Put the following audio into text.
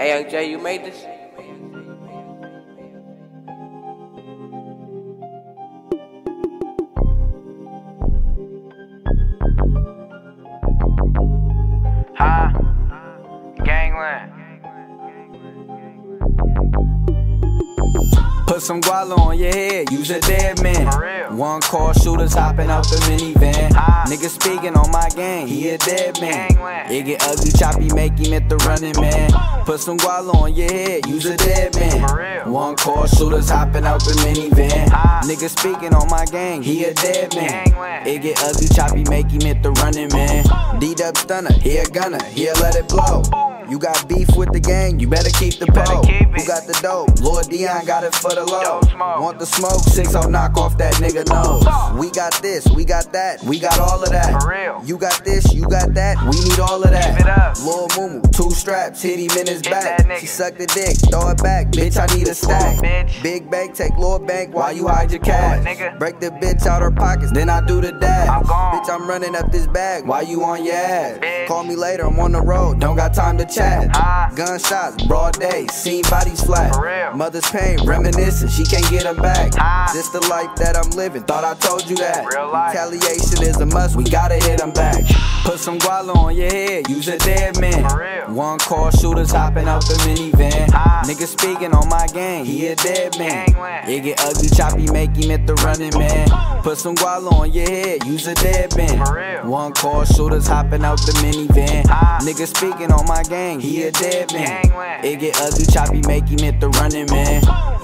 Hey, Young Jay, you made this? Huh? Gangland. Put some guala on your head, use a dead man. One call, shooters hopping out the minivan. Nigga speaking on my gang, he a dead man. It get ugly, choppy, make him at the running man. Put some guala on your head, use a dead man. One call, shooters hopping out the minivan. Nigga speaking on my gang, he a dead man. It get ugly, choppy, make him at the running man. D-Dub stunner, he a gunner, he'll let it blow. You got beef with the gang, you better keep the pole. Who got the dope? Lord Dion got it for the low. Want the smoke? 6-0 knock off that nigga nose. We got this, we got that, we got all of that. You got this, you got that, we need all of that. Lil Moomoo, 2 straps, hit him in his back. She suck the dick, throw it back, bitch I need a stack. Big bank, take Lord Bank while you hide your cash. Break the bitch out her pockets, then I do the dash. Bitch I'm running up this bag while you on your ass. Call me later, I'm on the road, don't got time to chat. Gunshots, broad day, seen bodies flat. Mother's pain, reminiscent, she can't get them back. This the life that I'm living, thought I told you that. Retaliation is a must, we gotta hit them back. Put some guala on your head, use a dead man. One call, shooters hopping out the minivan. Nigga speaking on my gang, he a dead man. It get ugly, choppy, make him at the running man. Put some guala on your head, use a dead man. One call, shooters hopping out the minivan. Nigga speaking on my gang, he a dead man. It get ugly, choppy, make him hit the running man.